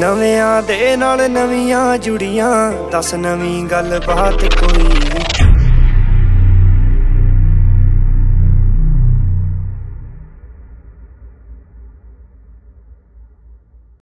नवियां दे नाल नवियां जुड़ियां दस नवीं गल बात कोई।